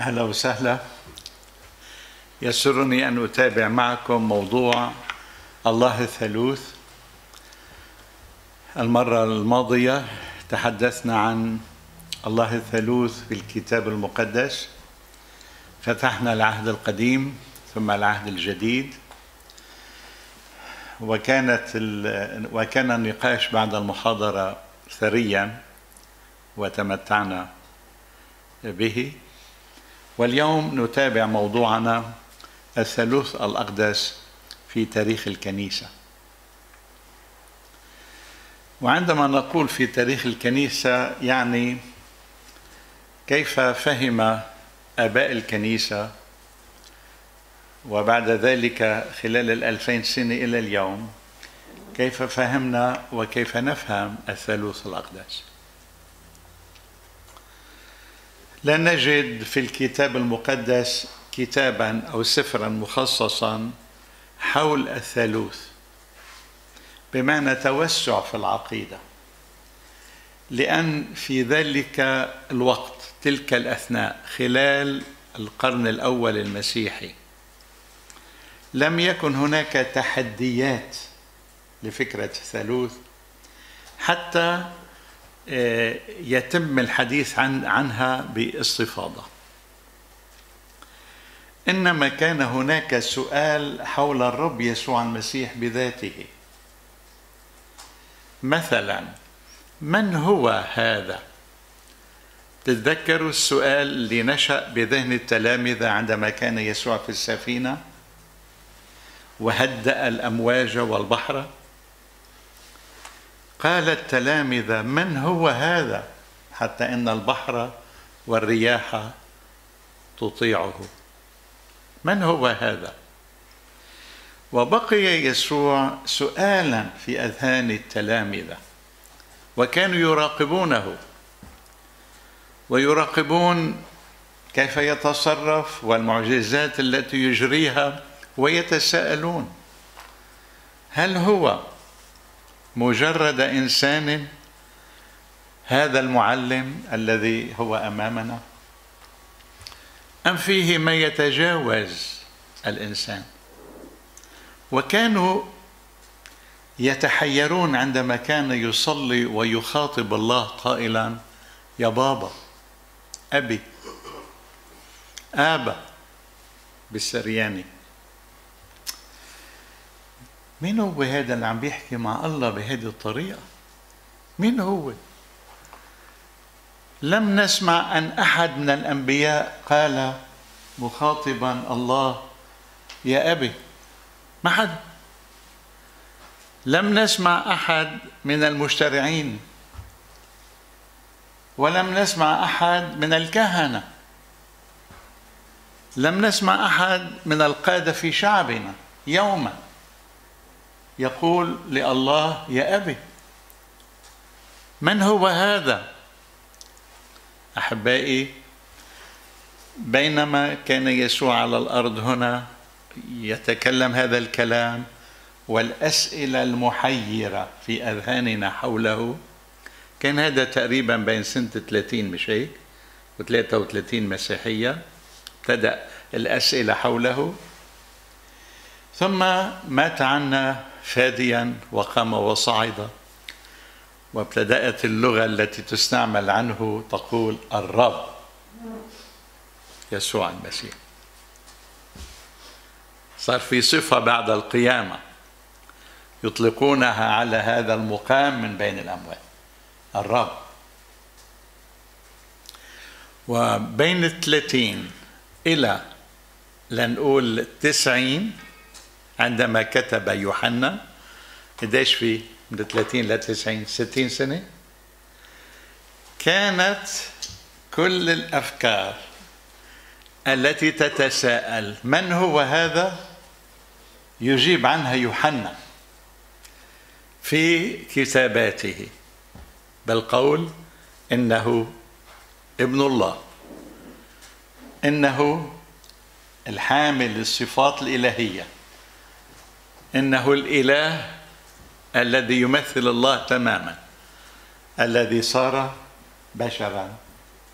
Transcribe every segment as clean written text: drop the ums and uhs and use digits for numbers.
أهلا وسهلا. يسرني أن أتابع معكم موضوع الله الثالوث. المرة الماضية تحدثنا عن الله الثالوث في الكتاب المقدس، فتحنا العهد القديم ثم العهد الجديد، وكان النقاش بعد المحاضرة ثريا وتمتعنا به. واليوم نتابع موضوعنا الثالوث الأقدس في تاريخ الكنيسة. وعندما نقول في تاريخ الكنيسة يعني كيف فهم آباء الكنيسة وبعد ذلك خلال 2000 سنة إلى اليوم، كيف فهمنا وكيف نفهم الثالوث الأقدس. لا نجد في الكتاب المقدس كتابا أو سفرا مخصصا حول الثالوث بمعنى توسع في العقيدة، لأن في ذلك الوقت تلك الأثناء خلال القرن الأول المسيحي لم يكن هناك تحديات لفكرة الثالوث حتى يتم الحديث عنها باستفاضة، إنما كان هناك سؤال حول الرب يسوع المسيح بذاته. مثلا من هو هذا؟ تتذكروا السؤال اللي نشأ بذهن التلامذة عندما كان يسوع في السفينة وهدأ الأمواج والبحر. قال التلامذة من هو هذا حتى إن البحر والرياح تطيعه؟ من هو هذا؟ وبقي يسوع سؤالا في أذهان التلامذة، وكانوا يراقبونه ويراقبون كيف يتصرف والمعجزات التي يجريها، ويتساءلون هل هو مجرد إنسان هذا المعلم الذي هو أمامنا، أم فيه ما يتجاوز الإنسان؟ وكانوا يتحيرون عندما كان يصلي ويخاطب الله قائلا يا بابا، أبي، آبا بالسرياني. مين هو هذا اللي عم بيحكي مع الله بهذه الطريقة؟ مين هو؟ لم نسمع أن أحد من الأنبياء قال مخاطبا الله يا أبي، ما حد. لم نسمع أحد من المشترعين، ولم نسمع أحد من الكهنة، لم نسمع أحد من القادة في شعبنا يوما يقول لله يا أبي. من هو هذا؟ أحبائي، بينما كان يسوع على الأرض هنا يتكلم هذا الكلام والأسئلة المحيرة في أذهاننا حوله، كان هذا تقريبا بين سنة 30 مش هيك و33 مسيحية، ابتدأ الأسئلة حوله. ثم مات عنا فاديا وقام وصعد، وابتدأت اللغة التي تستعمل عنه تقول الرب يسوع المسيح. صار في صفة بعد القيامة يطلقونها على هذا المقام من بين الأموات، الرب. وبين 30 إلى لنقول 90 عندما كتب يوحنا، قديش في من 30 ل 90 60 سنة، كانت كل الأفكار التي تتساءل من هو هذا يجيب عنها يوحنا في كتاباته بالقول إنه ابن الله، إنه الحامل للصفات الإلهية، إنه الإله الذي يمثل الله تماما، الذي صار بشرا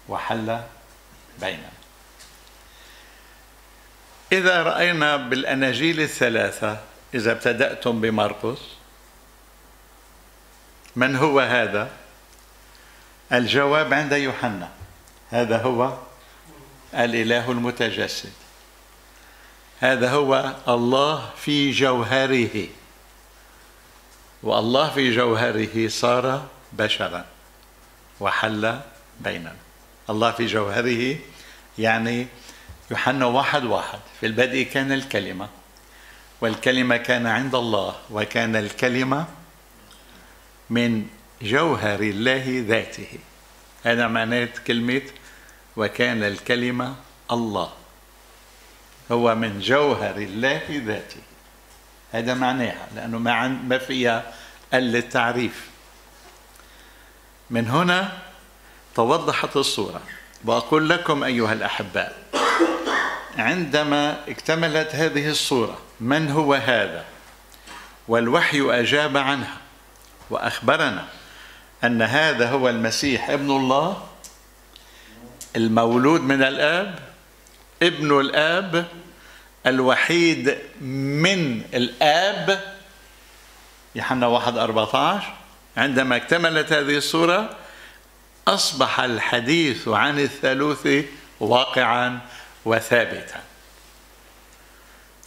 وحل بيننا. إذا رأينا بالأناجيل الثلاثة، إذا ابتدأتم بمرقس، من هو هذا؟ الجواب عند يوحنا، هذا هو الإله المتجسد، هذا هو الله في جوهره، والله في جوهره صار بشرا وحل بيننا. الله في جوهره يعني يوحنا 1:1، في البدء كان الكلمة، والكلمة كان عند الله، وكان الكلمة من جوهر الله ذاته. هذا معناه كلمة وكان الكلمة الله، هو من جوهر الله ذاته، هذا معناها، لأنه ما فيها التعريف. من هنا توضحت الصورة. وأقول لكم أيها الأحباء، عندما اكتملت هذه الصورة من هو هذا، والوحي أجاب عنها وأخبرنا أن هذا هو المسيح ابن الله المولود من الآب، ابن الآب الوحيد من الآب، يوحنا 1:14. عندما اكتملت هذه الصورة أصبح الحديث عن الثالوث واقعا وثابتا.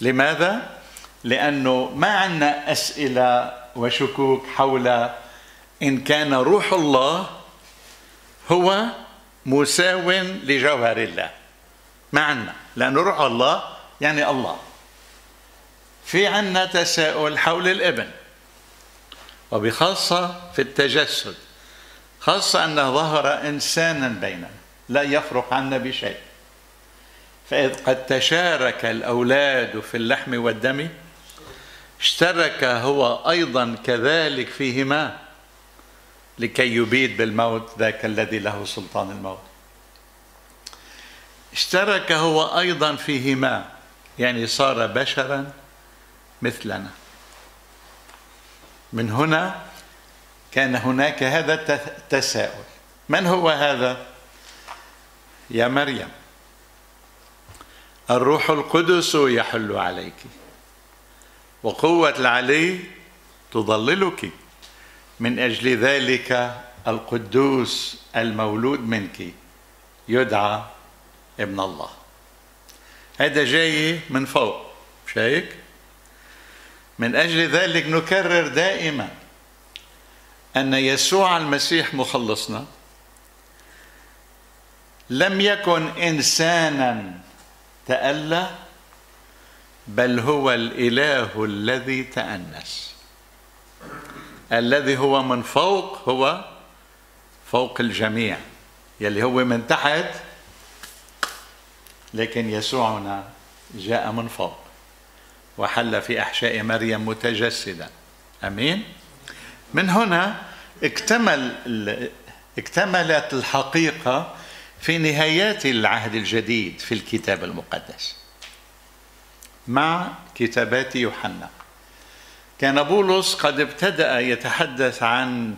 لماذا؟ لأنه ما عندنا أسئلة وشكوك حول إن كان روح الله هو مساو لجوهر الله، ما عندنا، لأن روح الله يعني الله. في عندنا تساؤل حول الابن، وبخاصة في التجسد، خاصة أنه ظهر إنسانا بيننا لا يفرق عنا بشيء، فإذ قد تشارك الأولاد في اللحم والدم اشترك هو أيضا كذلك فيهما، لكي يبيد بالموت ذاك الذي له سلطان الموت. اشترك هو أيضا فيهما، يعني صار بشرا مثلنا. من هنا كان هناك هذا التساؤل، من هو هذا؟ يا مريم، الروح القدس يحل عليك، وقوة العلي تظللك، من أجل ذلك القدوس المولود منك يدعى ابن الله. هذا جاي من فوق، مش هيك؟ من أجل ذلك نكرر دائما أن يسوع المسيح مخلصنا لم يكن إنسانا تألى، بل هو الإله الذي تأنس، الذي هو من فوق، هو فوق الجميع، يلي هو من تحت، لكن يسوعنا جاء من فوق وحل في أحشاء مريم متجسدا. أمين. من هنا اكتملت الحقيقة في نهايات العهد الجديد في الكتاب المقدس مع كتابات يوحنا. كان بولس قد ابتدأ يتحدث عن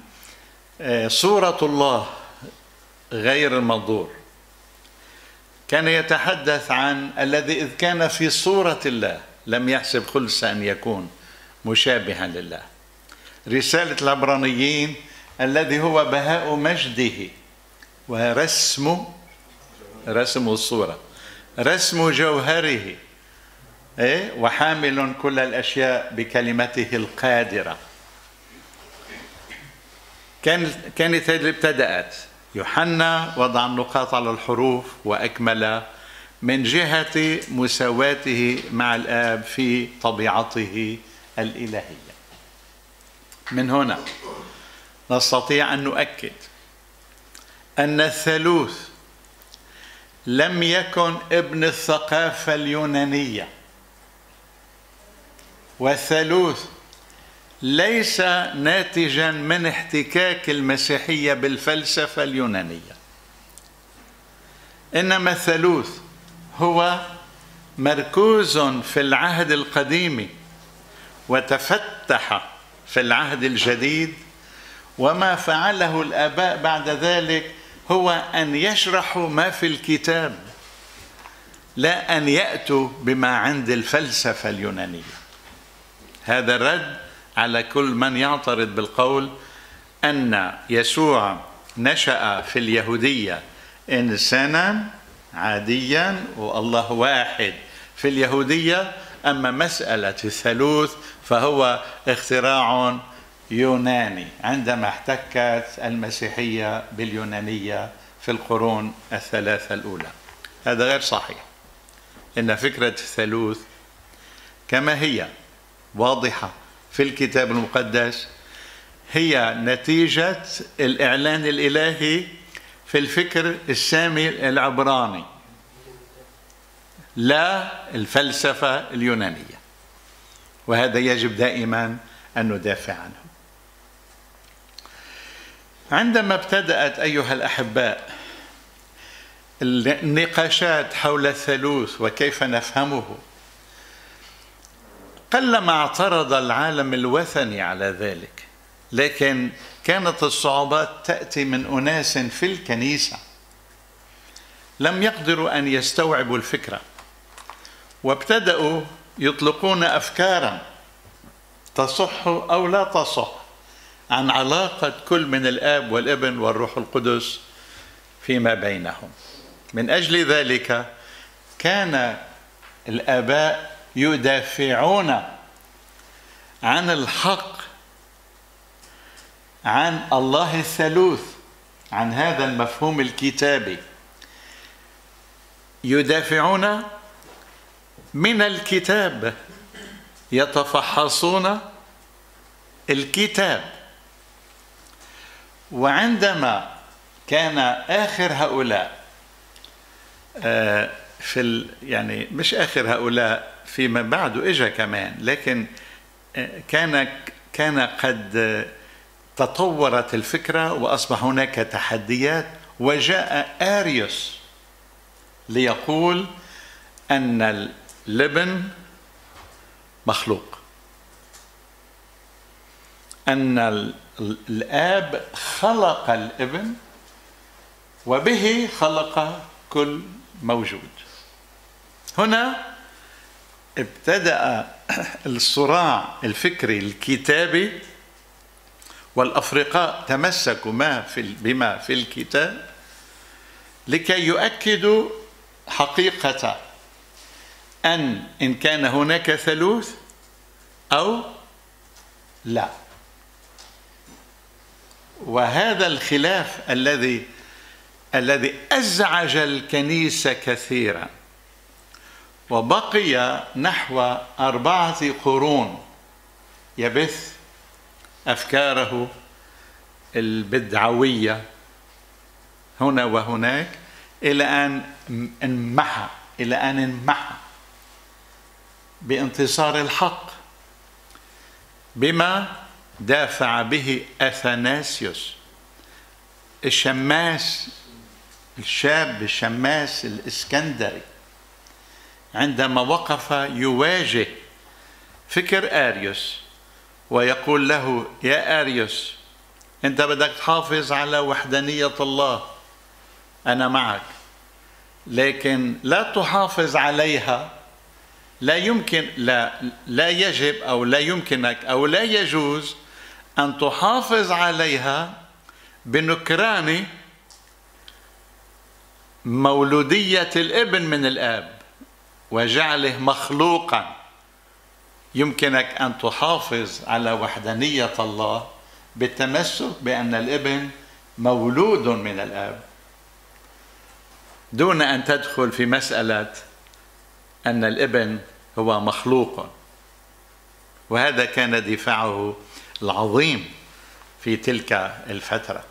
صورة الله غير المنظور، كان يتحدث عن الذي إذ كان في صورة الله لم يحسب خلسا أن يكون مشابها لله. رسالة العبرانيين، الذي هو بهاء مجده ورسم الصورة، رسم جوهره، وحامل كل الأشياء بكلمته القادرة. كانت هذه ابتدأت، يوحنا وضع النقاط على الحروف وأكمل من جهة مساواته مع الآب في طبيعته الإلهية. من هنا نستطيع أن نؤكد أن الثالوث لم يكن ابن الثقافة اليونانية، والثالوث ليس ناتجا من احتكاك المسيحية بالفلسفة اليونانية، إنما الثالوث هو مركوز في العهد القديم وتفتح في العهد الجديد، وما فعله الآباء بعد ذلك هو أن يشرحوا ما في الكتاب لا أن يأتوا بما عند الفلسفة اليونانية. هذا رد على كل من يعترض بالقول أن يسوع نشأ في اليهودية إنسانا عاديا والله واحد في اليهودية، أما مسألة الثالوث فهو اختراع يوناني عندما احتكت المسيحية باليونانية في القرون الثلاثة الأولى. هذا غير صحيح. إن فكرة الثالوث كما هي واضحة في الكتاب المقدس هي نتيجة الإعلان الإلهي في الفكر السامي العبراني، لا الفلسفة اليونانية، وهذا يجب دائما أن ندافع عنه. عندما ابتدأت أيها الأحباء النقاشات حول الثالوث وكيف نفهمه، قلما اعترض العالم الوثني على ذلك، لكن كانت الصعوبات تأتي من أناس في الكنيسة لم يقدروا أن يستوعبوا الفكرة، وابتدأوا يطلقون أفكارا تصح أو لا تصح عن علاقة كل من الآب والابن والروح القدس فيما بينهم. من أجل ذلك كان الآباء يدافعون عن الحق، عن الله الثالوث، عن هذا المفهوم الكتابي، يدافعون من الكتاب، يتفحصون الكتاب. وعندما كان آخر هؤلاء يعني مش آخر هؤلاء، فيما بعده إجا كمان، لكن كان قد تطورت الفكرة وأصبح هناك تحديات، وجاء آريوس ليقول أن الابن مخلوق، أن الآب خلق الابن وبه خلق كل موجود. هنا ابتدأ الصراع الفكري الكتابي، والأفرقاء تمسكوا بما في الكتاب لكي يؤكدوا حقيقة إن كان هناك ثالوث أو لا. وهذا الخلاف الذي أزعج الكنيسة كثيرا، وبقي نحو 4 قرون يبث أفكاره البدعوية هنا وهناك إلى أن انمحى بانتصار الحق بما دافع به أثناسيوس الشماس، الشاب الشماس الإسكندري، عندما وقف يواجه فكر آريوس ويقول له: يا آريوس، أنت بدك تحافظ على وحدانية الله، أنا معك، لكن لا تحافظ عليها، لا يجب أو لا يمكنك أو لا يجوز أن تحافظ عليها بنكران مولودية الابن من الآب وجعله مخلوقا. يمكنك أن تحافظ على وحدانية الله بالتمسك بأن الابن مولود من الآب، دون أن تدخل في مسألة أن الابن هو مخلوق. وهذا كان دفاعه العظيم في تلك الفترة.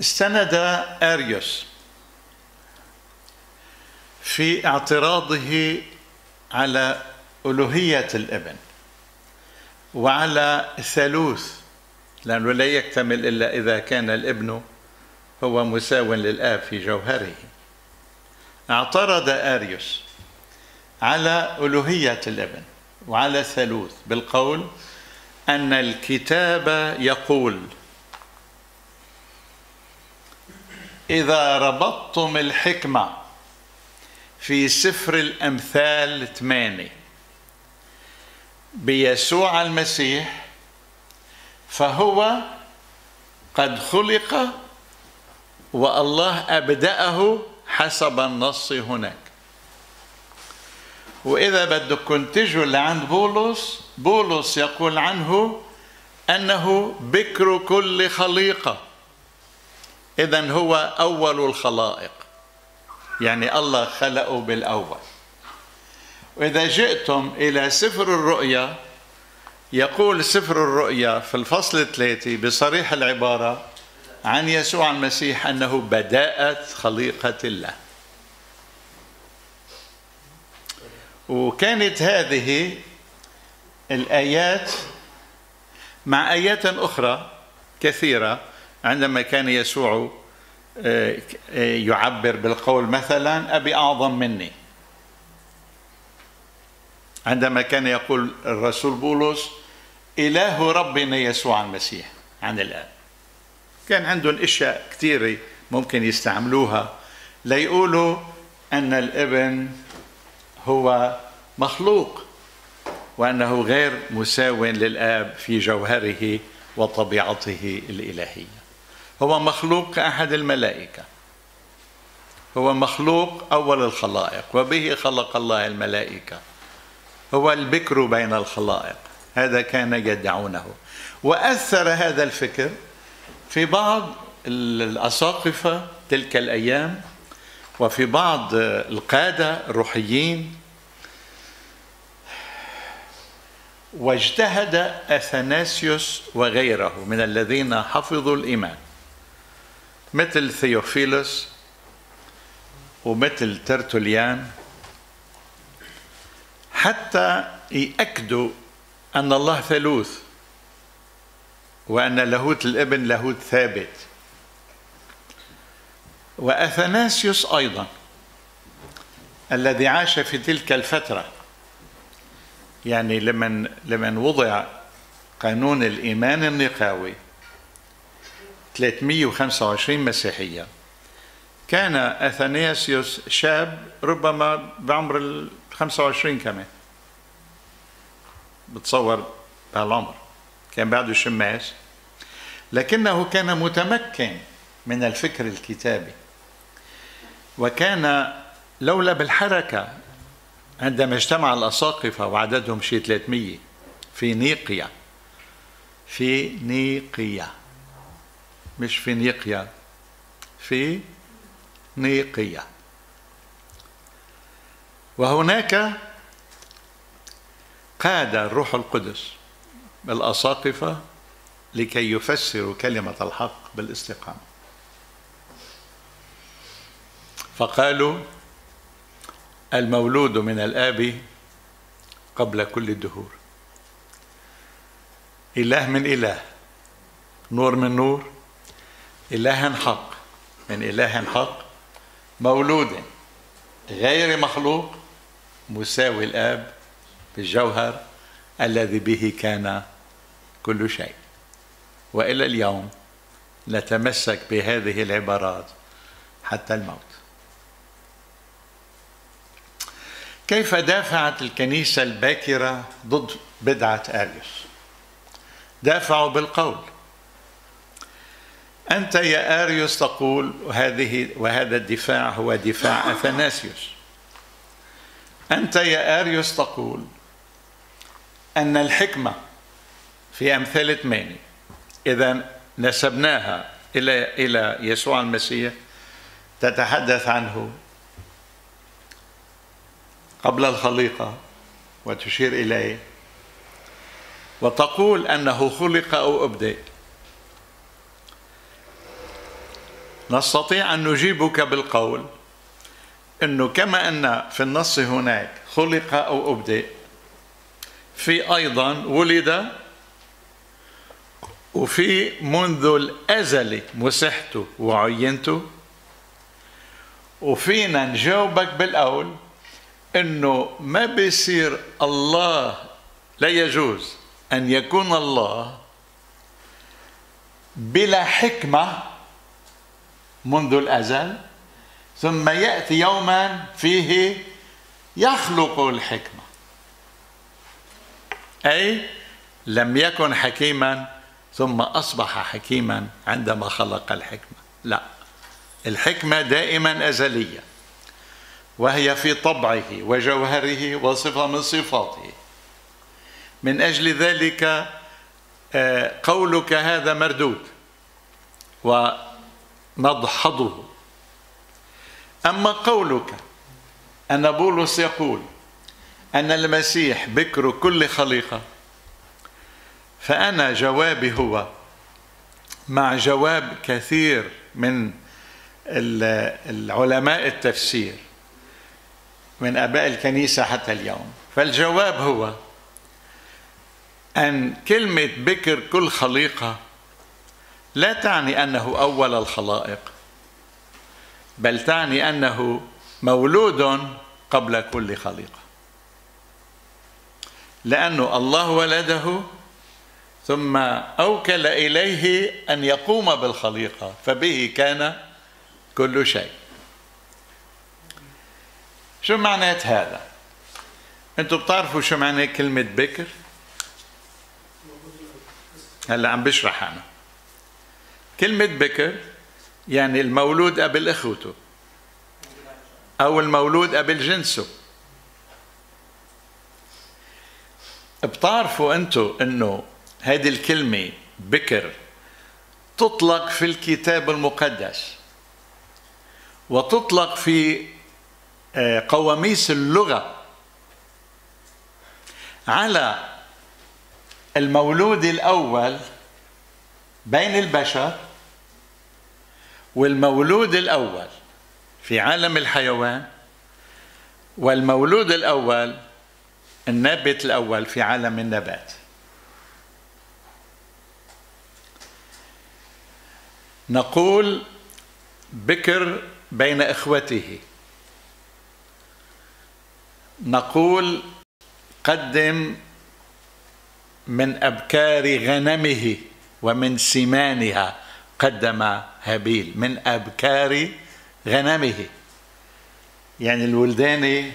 استند آريوس في اعتراضه على ألوهية الابن وعلى الثالوث، لأنه لا يكتمل إلا إذا كان الابن هو مساو للآب في جوهره. اعترض آريوس على ألوهية الابن وعلى الثالوث بالقول أن الكتاب يقول: إذا ربطتم الحكمة في سفر الأمثال 8 بيسوع المسيح، فهو قد خلق والله أبدأه حسب النص هناك. وإذا بدكم تجوا لعند بولس، بولس يقول عنه أنه بكر كل خليقة، إذن هو أول الخلائق، يعني الله خلقه بالأول. وإذا جئتم إلى سفر الرؤيا، يقول سفر الرؤيا في الفصل 3 بصريح العبارة عن يسوع المسيح أنه بداءة خليقة الله، وكانت هذه الآيات مع آيات أخرى كثيرة عندما كان يسوع يعبر بالقول مثلا أبي أعظم مني، عندما كان يقول الرسول بولس إله ربنا يسوع المسيح عن الآب. كان عندهم أشياء كثيرة ممكن يستعملوها ليقولوا أن الابن هو مخلوق وأنه غير مساو للآب في جوهره وطبيعته الإلهية. هو مخلوق كأحد الملائكة، هو مخلوق أول الخلائق، وبه خلق الله الملائكة، هو البكر بين الخلائق، هذا كان يدعونه. وأثر هذا الفكر في بعض الأساقفة تلك الأيام وفي بعض القادة الروحيين، واجتهد أثناسيوس وغيره من الذين حفظوا الإيمان مثل ثيوفيلوس ومثل ترتوليان حتى يأكدوا أن الله ثالوث وأن لاهوت الابن لاهوت ثابت. وأثناسيوس أيضا الذي عاش في تلك الفترة، يعني لمن وضع قانون الإيمان النقاوي 325 مسيحية، كان أثناسيوس شاب ربما بعمر ال 25 كمان، بتصور بهالعمر كان بعده شماس، لكنه كان متمكن من الفكر الكتابي، وكان لولا بالحركة عندما اجتمع الأساقفة وعددهم شيء 300 في نيقيا، وهناك قاد الروح القدس بالأساقفة لكي يفسروا كلمة الحق بالاستقامة. فقالوا المولود من الآب قبل كل الدهور، إله من إله، نور من نور، إله حق من إله حق، مولود غير مخلوق، مساوي الآب بالجوهر الذي به كان كل شيء. وإلى اليوم نتمسك بهذه العبارات حتى الموت. كيف دافعت الكنيسة الباكرة ضد بدعة آريوس؟ دافعوا بالقول: أنت يا آريوس تقول، وهذا الدفاع هو دفاع أثناسيوس، أنت يا آريوس تقول أن الحكمة في أمثلة 8، إذا نسبناها إلى يسوع المسيح، تتحدث عنه قبل الخليقة وتشير إليه، وتقول أنه خلق أو أبدأ. نستطيع أن نجيبك بالقول أنه كما أن في النص هناك خلق أو أبدأ، في أيضا ولد، وفي منذ الأزل مسحته وعينته. وفينا نجاوبك بالقول أنه ما بيصير الله، لا يجوز أن يكون الله بلا حكمة منذ الأزل ثم يأتي يوما فيه يخلق الحكمة، أي لم يكن حكيما ثم أصبح حكيما عندما خلق الحكمة، لا، الحكمة دائما أزلية وهي في طبعه وجوهره وصفة من صفاته. من أجل ذلك قولك هذا مردود ونضحضه. أما قولك أن بولس يقول أن المسيح بكر كل خليقة، فأنا جوابي هو مع جواب كثير من العلماء التفسير من آباء الكنيسة حتى اليوم، فالجواب هو أن كلمة بكر كل خليقة لا تعني أنه أول الخلائق، بل تعني أنه مولود قبل كل خليقة، لأنه الله ولده ثم أوكل إليه أن يقوم بالخليقة، فبه كان كل شيء. شو معنات هذا؟ أنتوا بتعرفوا شو معنى كلمة بكر؟ هلا عم بشرح أنا. كلمة بكر يعني المولود قبل إخوته أو المولود قبل جنسه. بتعرفوا أنتوا إنه هذه الكلمة بكر تطلق في الكتاب المقدس وتطلق في قواميس اللغة على المولود الأول بين البشر والمولود الأول في عالم الحيوان والمولود الأول النابت الأول في عالم النبات. نقول بكر بين إخوته، نقول قدم من أبكار غنمه ومن سمانها قدم هابيل. من أبكار غنمه يعني الولدان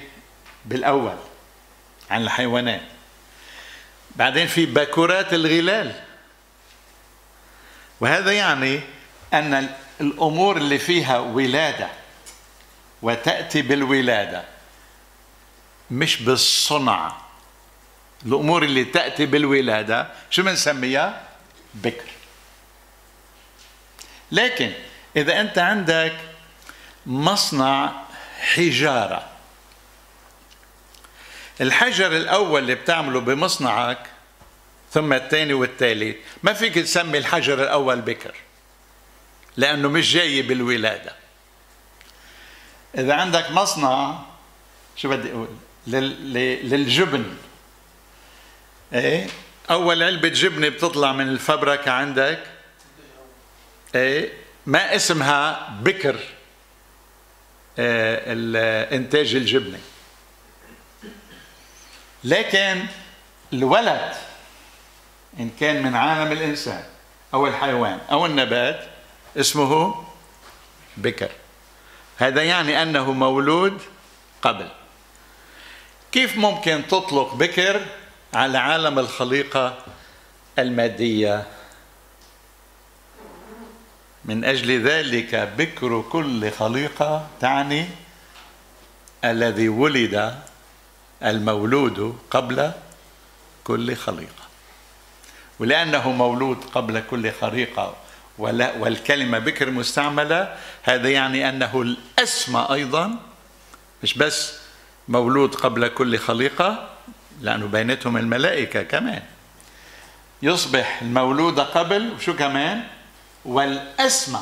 بالأول عن الحيوانات. بعدين في بكورات الغلال، وهذا يعني أن الأمور اللي فيها ولادة وتأتي بالولادة مش بالصنع، الأمور اللي تأتي بالولادة شو بنسميها؟ بكر. لكن إذا أنت عندك مصنع حجارة، الحجر الأول اللي بتعمله بمصنعك ثم الثاني والثالث، ما فيك تسمي الحجر الأول بكر لأنه مش جاي بالولادة. إذا عندك مصنع شو بدي أقول للجبن، إيه؟ أول علبة جبنة بتطلع من الفبركة عندك، إيه؟ ما اسمها بكر إنتاج الجبنة. لكن الولد إن كان من عالم الإنسان أو الحيوان أو النبات اسمه بكر، هذا يعني أنه مولود قبل. كيف ممكن تطلق بكر على عالم الخليقة المادية؟ من أجل ذلك بكر كل خليقة تعني الذي ولد، المولود قبل كل خليقة. ولأنه مولود قبل كل خليقة والكلمة بكر مستعملة، هذا يعني أنه الأسمى أيضا، مش بس مولود قبل كل خليقة لأنه بينتهم الملائكة كمان، يصبح المولود قبل وشو كمان والأسمى،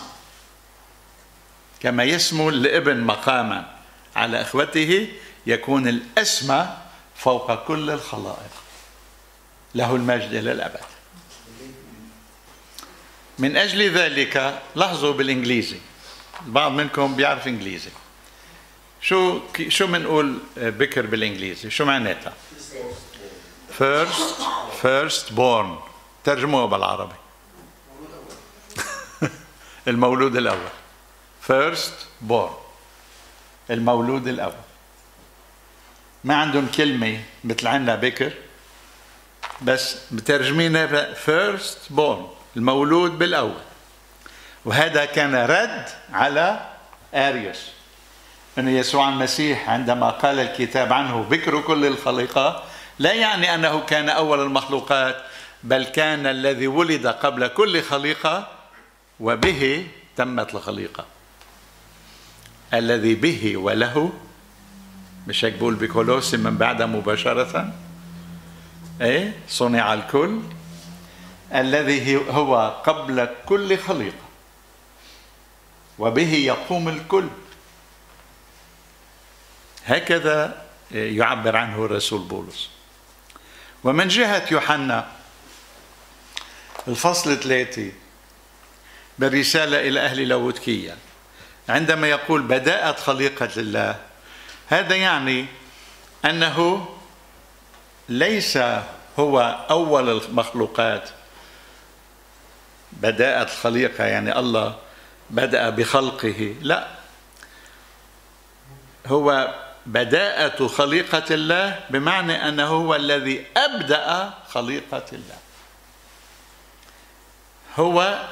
كما يسمو الابن مقاما على إخوته يكون الأسمى فوق كل الخلائق، له المجد إلى الأبد. من أجل ذلك لاحظوا بالإنجليزي، البعض منكم بيعرف إنجليزي، شو منقول بكر بالإنجليزي؟ شو معناتها؟ first born. ترجموها بالعربي المولود الأول، first born. المولود الأول. ما عندهم كلمة مثل عندنا بكر، بس بترجمينها فيرست بورن، المولود بالأول. وهذا كان رد على آريوس، أن يسوع المسيح عندما قال الكتاب عنه بكر كل الخليقة لا يعني أنه كان أول المخلوقات، بل كان الذي ولد قبل كل خليقة وبه تمت الخليقة. الذي به وله، مش هيك بقول بكولوسي من بعدها مباشرة، ايه صنع الكل، الذي هو قبل كل خليقة وبه يقوم الكل. هكذا يعبر عنه الرسول بولس. ومن جهة يوحنا الفصل 3 بالرسالة إلى أهل لاودكية عندما يقول بدأت خليقة الله، هذا يعني أنه ليس هو أول المخلوقات. بدأت خليقة يعني الله بدأ بخلقه، لا، هو بداءة خليقة الله بمعنى أنه هو الذي أبدأ خليقة الله، هو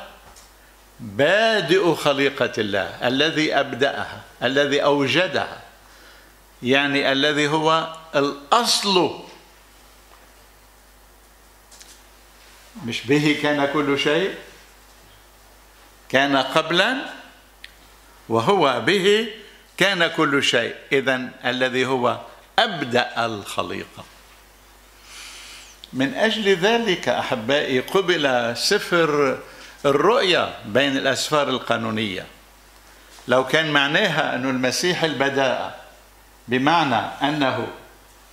بادئ خليقة الله، الذي أبدأها، الذي أوجدها، يعني الذي هو الأصل. مش به كان كل شيء، كان قبلا وهو به كان كل شيء. إذن الذي هو أبدأ الخليقة. من أجل ذلك أحبائي قبل سفر الرؤيا بين الأسفار القانونية، لو كان معناها أن المسيح البداءة بمعنى أنه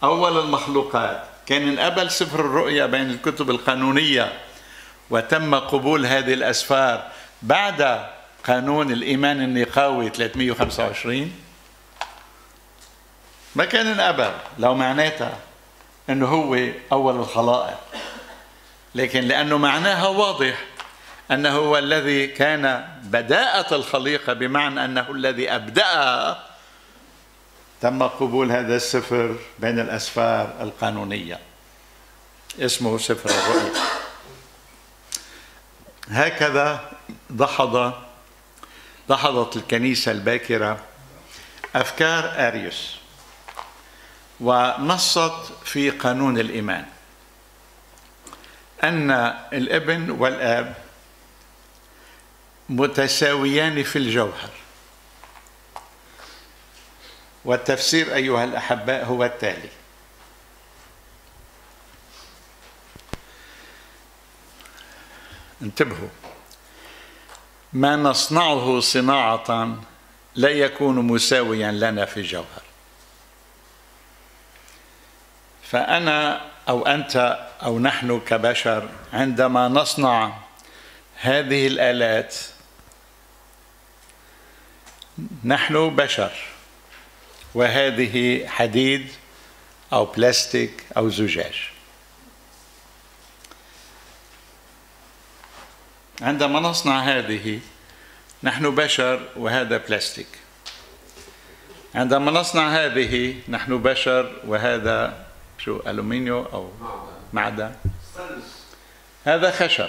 أول المخلوقات، كان انقبل سفر الرؤيا بين الكتب القانونية وتم قبول هذه الأسفار بعد قانون الإيمان النقاوي 325، ما كان انقبل لو معناتها أنه هو أول الخلائق، لكن لأنه معناها واضح أنه هو الذي كان بداءة الخليقة بمعنى أنه الذي أبدأها، تم قبول هذا السفر بين الأسفار القانونية اسمه سفر الرؤيا. هكذا دحضت الكنيسة الباكرة أفكار آريوس ونصت في قانون الإيمان أن الابن والآب متساويان في الجوهر. والتفسير أيها الأحباء هو التالي: انتبهوا، ما نصنعه صناعة لا يكون مساويا لنا في الجوهر. فأنا أو أنت أو نحن كبشر عندما نصنع هذه الآلات، نحن بشر وهذه حديد أو بلاستيك أو زجاج. عندما نصنع هذه، نحن بشر وهذا بلاستيك. عندما نصنع هذه، نحن بشر وهذا شو، ألومنيوم أو معدن، هذا خشب،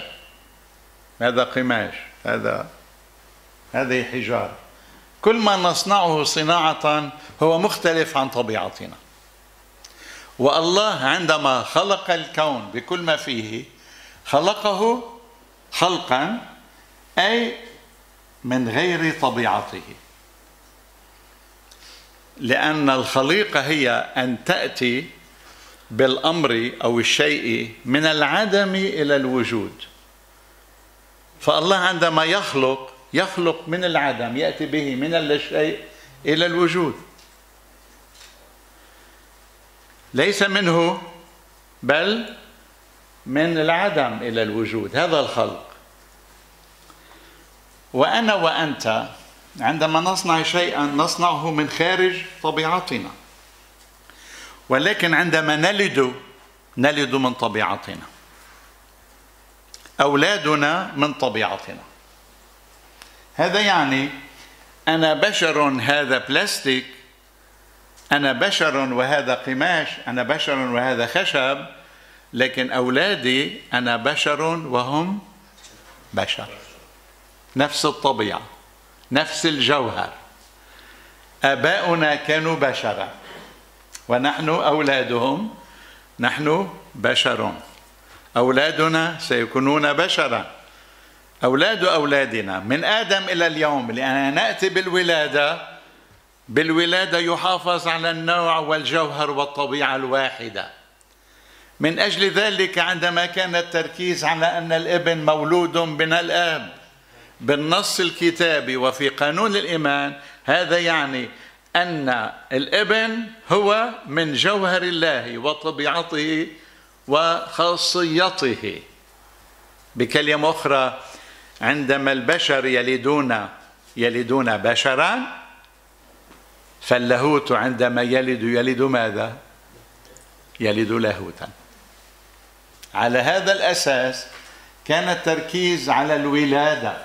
هذا قماش، هذه حجارة. كل ما نصنعه صناعة هو مختلف عن طبيعتنا. والله عندما خلق الكون بكل ما فيه خلقه خلقا أي من غير طبيعته، لأن الخليقة هي أن تأتي بالأمر أو الشيء من العدم إلى الوجود. فالله عندما يخلق من العدم، يأتي به من الشيء إلى الوجود، ليس منه بل من العدم إلى الوجود، هذا الخلق. وأنا وأنت عندما نصنع شيئا نصنعه من خارج طبيعتنا، ولكن عندما نلد من طبيعتنا، أولادنا من طبيعتنا. هذا يعني أنا بشر، هذا بلاستيك، أنا بشر وهذا قماش، أنا بشر وهذا خشب، لكن أولادي أنا بشر وهم بشر، نفس الطبيعة نفس الجوهر. آباؤنا كانوا بشرا ونحن أولادهم، نحن بشر، أولادنا سيكونون بشرا، أولاد أولادنا من آدم إلى اليوم، لأننا نأتي بالولادة. بالولادة يحافظ على النوع والجوهر والطبيعة الواحدة. من أجل ذلك عندما كان التركيز على أن الابن مولود من الآب بالنص الكتابي وفي قانون الإيمان، هذا يعني أن الابن هو من جوهر الله وطبيعته وخاصيته. بكلمة أخرى، عندما البشر يلدون بشرا، فاللاهوت عندما يلد ماذا؟ يلد لاهوتا. على هذا الأساس كان التركيز على الولادة،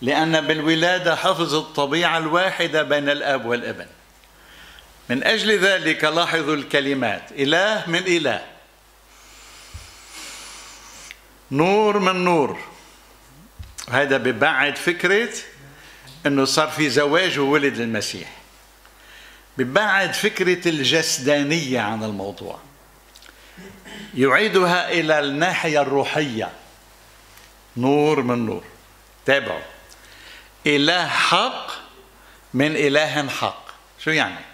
لأن بالولادة حفظ الطبيعة الواحدة بين الأب والابن. من أجل ذلك لاحظوا الكلمات: إله من إله، نور من نور. هذا ببعد فكرة أنه صار في زواج وولد المسيح، ببعد فكرة الجسدانية عن الموضوع، يعيدها إلى الناحية الروحية. نور من نور. تابعوا: إله حق من إله حق. شو يعني؟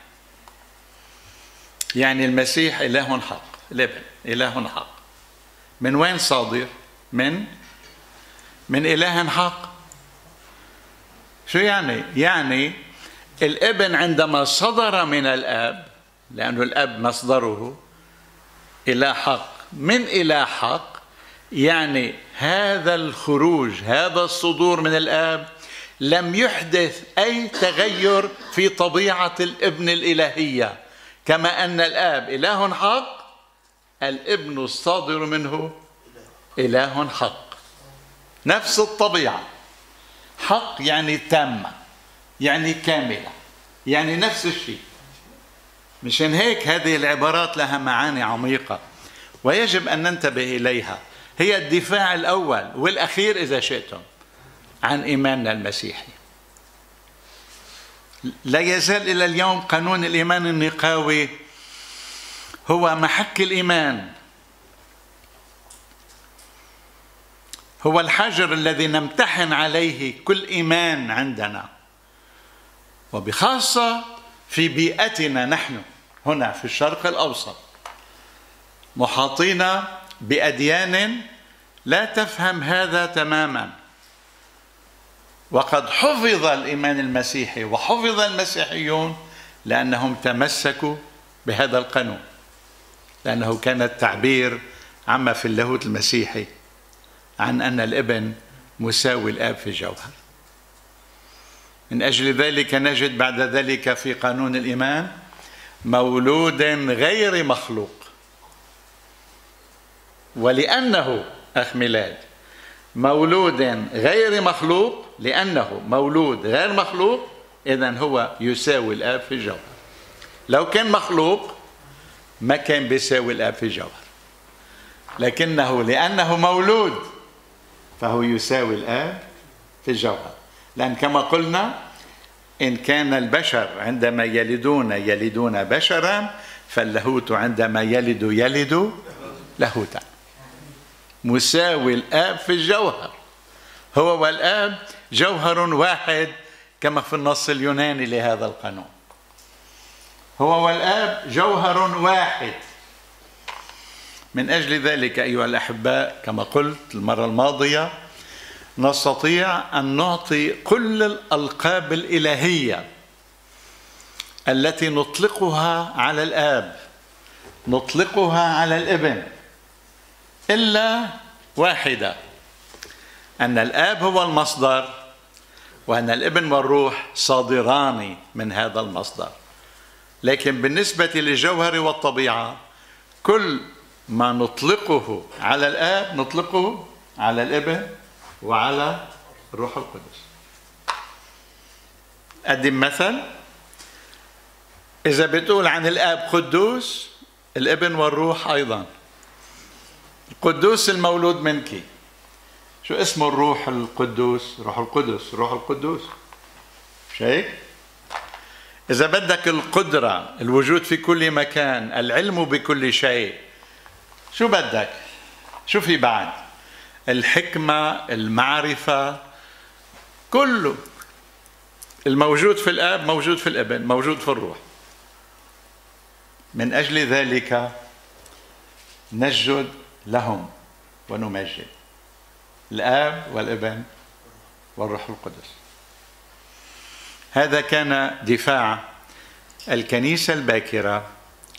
يعني المسيح إله حق، الابن إله حق. من وين صادر؟ من إله حق. شو يعني؟ يعني الابن عندما صدر من الآب، لأنه الآب مصدره، إله حق من إله حق، يعني هذا الخروج، هذا الصدور من الآب لم يحدث أي تغير في طبيعة الابن الإلهية. كما أن الآب إله حق، الابن الصادر منه إله حق، نفس الطبيعة. حق يعني تامة، يعني كاملة، يعني نفس الشيء. مشان هيك هذه العبارات لها معاني عميقة ويجب أن ننتبه إليها. هي الدفاع الأول والأخير إذا شئتم عن إيماننا المسيحي. لا يزال إلى اليوم قانون الإيمان النقاوي هو محك الإيمان، هو الحجر الذي نمتحن عليه كل إيمان عندنا، وبخاصة في بيئتنا نحن هنا في الشرق الأوسط، محاطين بأديان لا تفهم هذا تماما. وقد حفظ الإيمان المسيحي وحفظ المسيحيون لأنهم تمسكوا بهذا القانون، لأنه كان التعبير عما في اللاهوت المسيحي عن أن الابن مساوي الآب في الجوهر. من أجل ذلك نجد بعد ذلك في قانون الإيمان: مولود غير مخلوق، ولأنه أخ ميلاد، مولود غير مخلوق، لأنه مولود غير مخلوق، إذن هو يساوي الآب في الجوهر. لو كان مخلوق ما كان بيساوي الآب في الجوهر، لكنه لأنه مولود فهو يساوي الآب في الجوهر. لأن كما قلنا، إن كان البشر عندما يلدون بشرا، فاللاهوت عندما يلد لاهوتا، مساوي الآب في الجوهر. هو والآب جوهر واحد كما في النص اليوناني لهذا القانون. هو والآب جوهر واحد. من أجل ذلك أيها الأحباء، كما قلت المرة الماضية، نستطيع أن نعطي كل الألقاب الإلهية التي نطلقها على الآب، نطلقها على الابن، إلا واحدة: أن الآب هو المصدر، وأن الابن والروح صادران من هذا المصدر. لكن بالنسبة للجوهر والطبيعة، كل ما نطلقه على الآب نطلقه على الابن وعلى الروح القدس. أدي مثل: إذا بتقول عن الآب قدوس، الابن والروح أيضا. القدوس المولود منك، شو اسمه الروح القدوس؟ روح القدس، روح القدوس، مش هيك؟ إذا بدك القدرة، الوجود في كل مكان، العلم بكل شيء، شو بدك؟ شو في بعد؟ الحكمة، المعرفة، كله الموجود في الآب موجود في الابن موجود في الروح. من أجل ذلك نسجد لهم ونمجد، الآب والابن والروح القدس. هذا كان دفاع الكنيسة الباكرة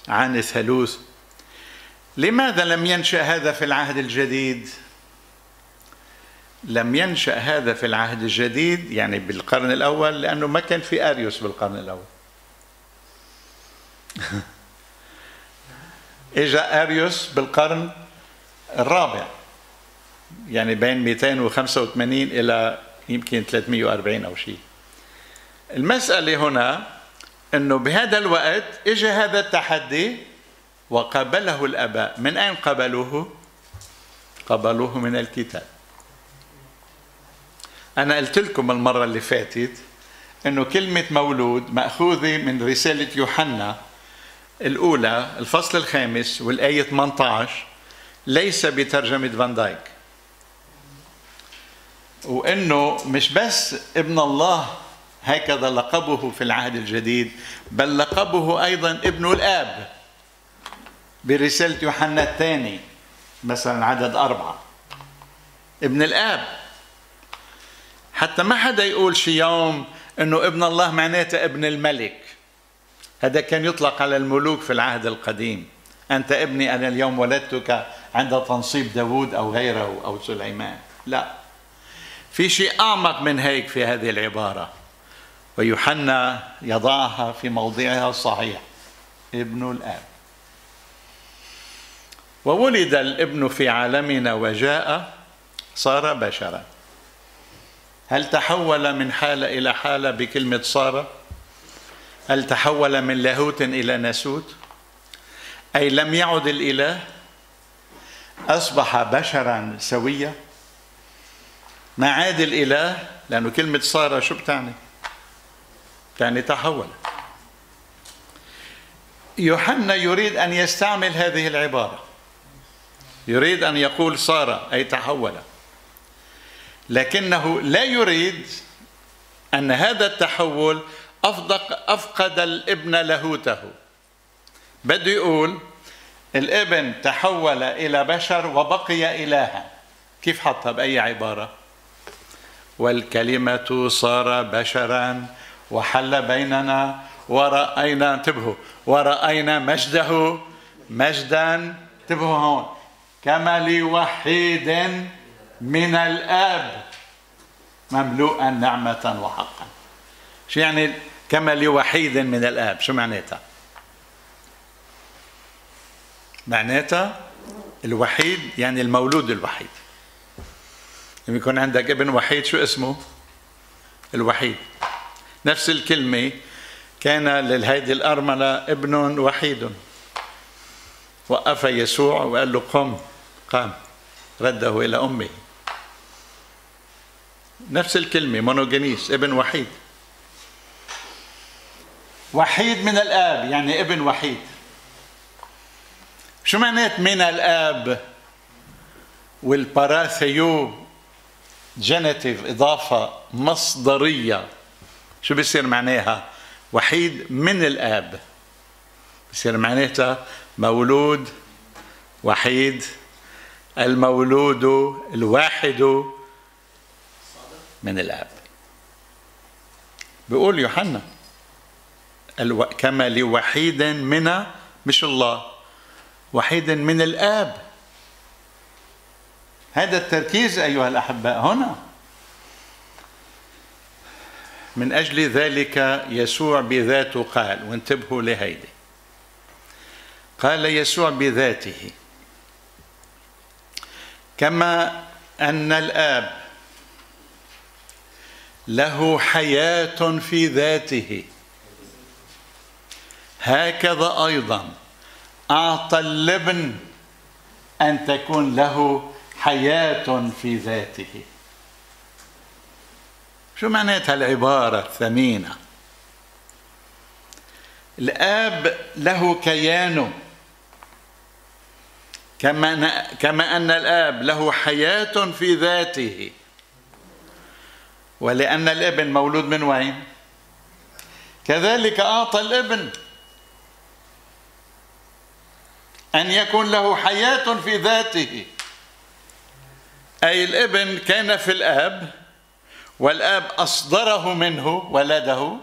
عن الثالوث. لماذا لم ينشأ هذا في العهد الجديد؟ لم ينشأ هذا في العهد الجديد يعني بالقرن الأول، لأنه ما كان في أريوس بالقرن الأول. إجا أريوس بالقرن الرابع، يعني بين 285 إلى يمكن 340 أو شيء. المسألة هنا أنه بهذا الوقت إجا هذا التحدي وقبله الآباء. من أين قبلوه؟ قبلوه من الكتاب. أنا قلت لكم المرة اللي فاتت أنه كلمة مولود مأخوذة من رسالة يوحنا الأولى الفصل الخامس والآية 18، ليس بترجمة فان دايك، وأنه مش بس ابن الله هكذا لقبه في العهد الجديد، بل لقبه أيضا ابن الآب برسالة يوحنا الثاني مثلا عدد 4، ابن الآب. حتى ما حدا يقول شي يوم أنه ابن الله معناته ابن الملك. هذا كان يطلق على الملوك في العهد القديم، أنت ابني أنا اليوم ولدتك، عند تنصيب داود أو غيره أو سليمان. لا، في شيء أعمق من هيك في هذه العبارة، ويوحنا يضعها في موضعها الصحيح، ابن الآب. وولد الابن في عالمنا وجاء، صار بشرا. هل تحول من حالة إلى حالة بكلمة صار؟ هل تحول من لاهوت إلى ناسوت؟ أي لم يعد الإله، أصبح بشرا سويا. ما عاد الإله، لأنه كلمة صار شو بتعني؟ يعني تحول. يوحنا يريد أن يستعمل هذه العبارة، يريد أن يقول صار أي تحول، لكنه لا يريد أن هذا التحول أفقد الابن لاهوته. بده يقول الابن تحول إلى بشر وبقي إلها. كيف حطها؟ بأي عبارة؟ والكلمة صار بشرا وحل بيننا ورأينا، انتبهوا، ورأينا مجده، مجدا، انتبهوا هون، كما لوحيد من الآب مملوءا نعمة وحقا. شو يعني كما لوحيد من الآب؟ شو معناتها؟ معناتها الوحيد يعني المولود الوحيد. لما يكون عندك ابن وحيد شو اسمه؟ الوحيد. نفس الكلمة كان للهيدي الأرملة ابن وحيد، وقف يسوع وقال له قم، قام، رده إلى أمه. نفس الكلمة مونوجينيس، ابن وحيد، وحيد من الآب يعني ابن وحيد. شو معنات من الآب؟ والباراثيو جنتيف، إضافة مصدرية، شو بيصير معناها؟ وحيد من الآب، بيصير معناتها مولود وحيد، المولود الواحد من الآب. بيقول يوحنا كما لوحيد من، مش الله، وحيد من الآب. هذا التركيز أيها الأحباء هنا. من أجل ذلك يسوع بذاته قال، وانتبهوا لهيدي، قال يسوع بذاته كما أن الآب له حياة في ذاته، هكذا أيضا أعطى الابن أن تكون له حياة في ذاته. شو معناتها العبارة الثمينة؟ الآب له كيانه، كما أن الآب له حياة في ذاته. ولأن الابن مولود من وين؟ كذلك أعطى الابن أن يكون له حياة في ذاته، أي الابن كان في الآب والآب أصدره منه ولده،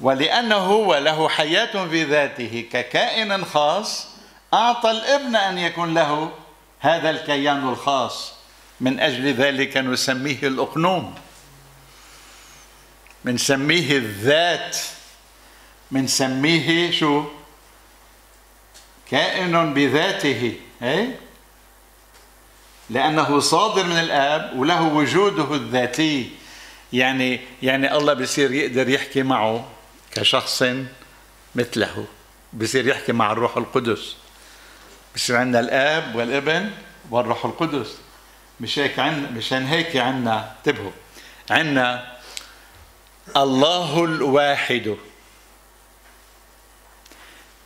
ولأنه هو له حياة في ذاته ككائن خاص أعطى الابن أن يكون له هذا الكيان الخاص. من أجل ذلك نسميه الأقنوم، بنسميه الذات، بنسميه شو؟ كائن بذاته، لأنه صادر من الآب وله وجوده الذاتي. يعني الله بيصير يقدر يحكي معه كشخص مثله، بيصير يحكي مع الروح القدس. بيصير عندنا الآب والابن والروح القدس، مشان هيك عندنا، انتبهوا، عندنا الله الواحد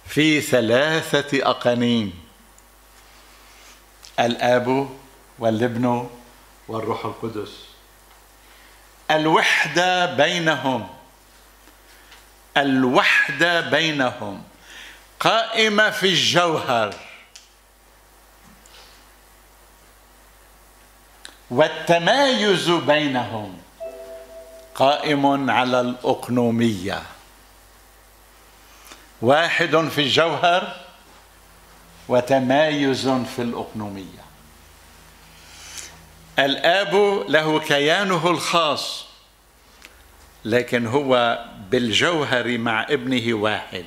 في ثلاثة أقانيم: الآب والابن والروح القدس. الوحدة بينهم قائمة في الجوهر والتمايز بينهم قائم على الأقنومية. واحد في الجوهر وتمايز في الأقنومية. الآب له كيانه الخاص، لكن هو بالجوهر مع ابنه واحد،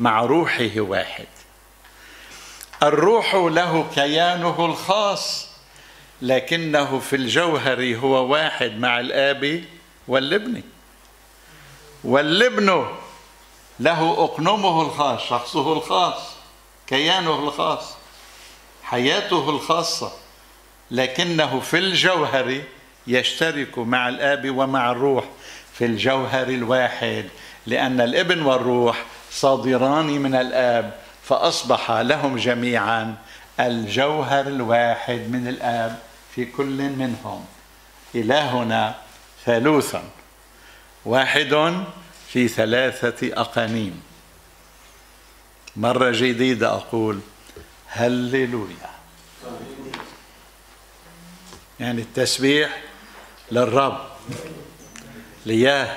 مع روحه واحد. الروح له كيانه الخاص، لكنه في الجوهر هو واحد مع الآب والابن. والابن له أقنومه الخاص، شخصه الخاص، كيانه الخاص، حياته الخاصة، لكنه في الجوهر يشترك مع الآب ومع الروح في الجوهر الواحد، لأن الابن والروح صادران من الآب، فأصبح لهم جميعا الجوهر الواحد من الآب في كل منهم. إلهنا ثالوثا واحد في ثلاثة أقانيم. مرة جديدة أقول هللويا. يعني التسبيح للرب، لياه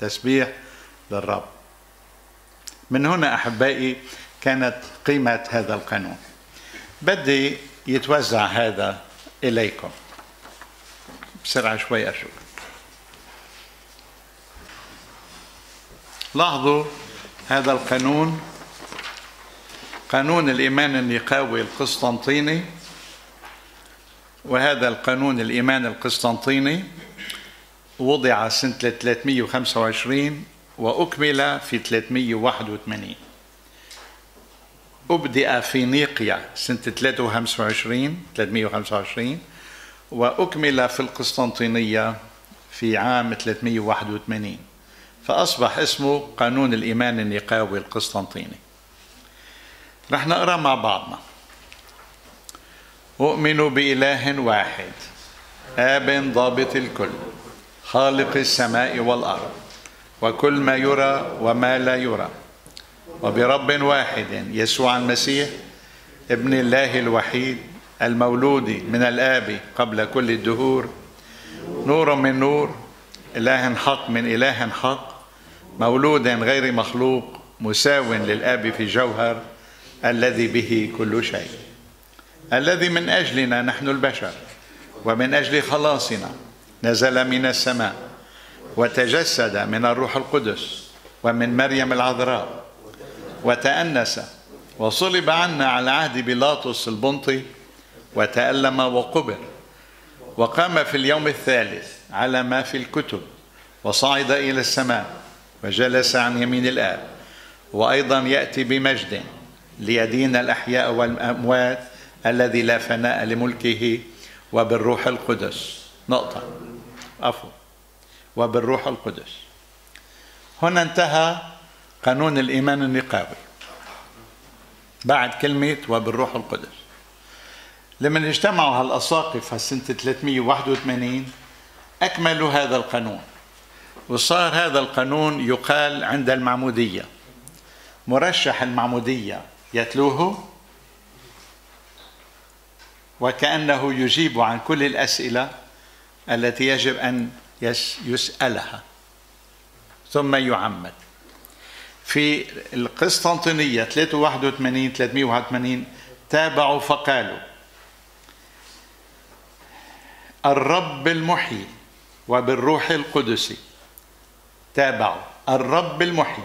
تسبيح للرب. من هنا أحبائي كانت قيمة هذا القانون. بدي يتوزع هذا إليكم بسرعة شوي أشوف. لاحظوا هذا القانون، قانون الإيمان النقاوي القسطنطيني، وهذا القانون الإيمان القسطنطيني وضع سنة 325 وأكمل في 381. أبدأ في نيقيا سنة 325 وأكمل في القسطنطينية في عام 381، فأصبح اسمه قانون الإيمان النقاوي القسطنطيني. رح نقرأ مع بعضنا. أؤمن بإله واحد آب ضابط الكل، خالق السماء والأرض وكل ما يرى وما لا يرى، وبرب واحد يسوع المسيح ابن الله الوحيد المولود من الآب قبل كل الدهور، نور من نور، إله حق من إله حق، مولود غير مخلوق، مساو للآب في جوهر، الذي به كل شيء، الذي من أجلنا نحن البشر ومن أجل خلاصنا نزل من السماء وتجسد من الروح القدس ومن مريم العذراء وتأنس وصلب عنا على عهد بيلاطس البنطي وتألم وقبر، وقام في اليوم الثالث على ما في الكتب، وصعد إلى السماء وجلس عن يمين الآب، وأيضا يأتي بمجد ليدين الأحياء والأموات الذي لا فناء لملكه وبالروح القدس. نقطة. عفوا. وبالروح القدس. هنا انتهى قانون الإيمان النقاوي بعد كلمة وبالروح القدس. لمن اجتمعوا هالأساقفة سنة 381 أكملوا هذا القانون، وصار هذا القانون يقال عند المعمودية. مرشح المعمودية يتلوه وكأنه يجيب عن كل الأسئلة التي يجب أن يسألها ثم يعمد. في القسطنطينية 381 تابعوا فقالوا: الرب المحيي وبالروح القدس. تابعوا الرب المحيي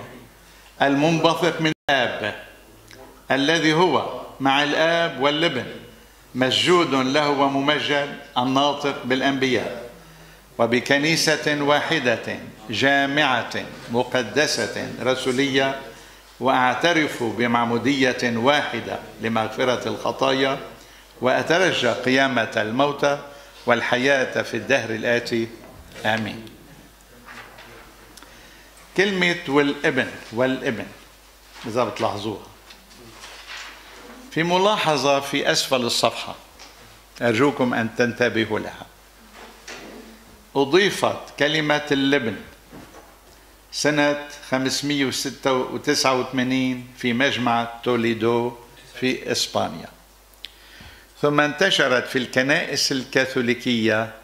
المنبثق من الآب الذي هو مع الآب والابن مسجود له وممجد الناطق بالأنبياء وبكنيسة واحدة جامعة مقدسة رسولية، وأعترف بمعمودية واحدة لمغفرة الخطايا، وأترجى قيامة الموتى والحياة في الدهر الآتي، آمين. كلمة والابن، والابن إذا بتلاحظوها في ملاحظة في أسفل الصفحة أرجوكم أن تنتبهوا لها، أضيفت كلمة اللبن سنة 589 في مجمع توليدو في إسبانيا، ثم انتشرت في الكنائس الكاثوليكية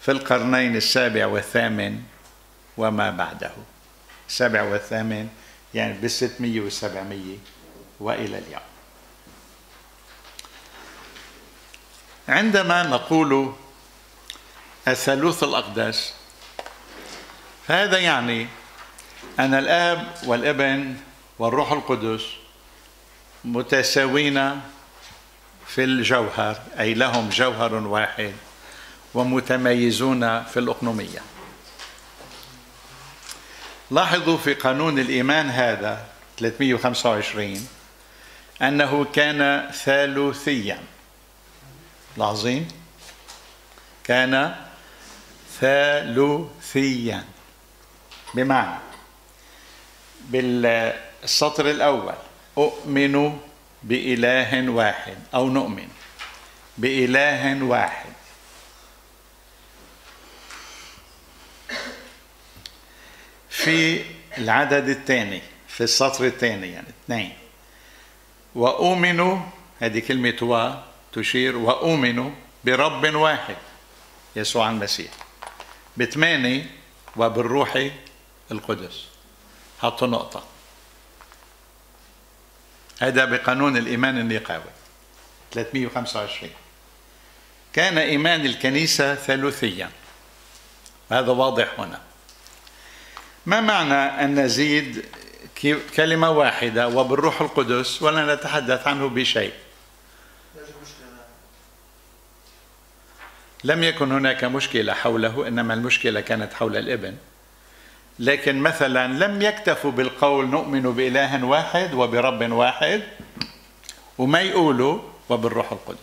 في القرنين السابع والثامن وما بعده، السابع والثامن يعني بال600 و700 وإلى اليوم. عندما نقول الثالوث الأقدس فهذا يعني أن الآب والابن والروح القدس متساوين في الجوهر، أي لهم جوهر واحد، ومتميزون في الأقنومية. لاحظوا في قانون الإيمان هذا 325 أنه كان ثالوثيا. لاحظين؟ كان ثالوثيا بمعنى بالسطر الأول أؤمن بإله واحد أو نؤمن بإله واحد. في العدد الثاني في السطر الثاني يعني اثنين، وأؤمن، هذه كلمة و تشير، وأؤمن برب واحد يسوع المسيح. بثمانية وبالروح القدس. حطوا نقطة. هذا بقانون الإيمان النقاوي 325. كان إيمان الكنيسة ثالوثيا، وهذا واضح هنا. ما معنى أن نزيد كلمة واحدة وبالروح القدس ولا نتحدث عنه بشيء؟ لم يكن هناك مشكلة حوله، إنما المشكلة كانت حول الابن. لكن مثلا لم يكتفوا بالقول نؤمن بإله واحد وبرب واحد، وما يقولوا وبالروح القدس،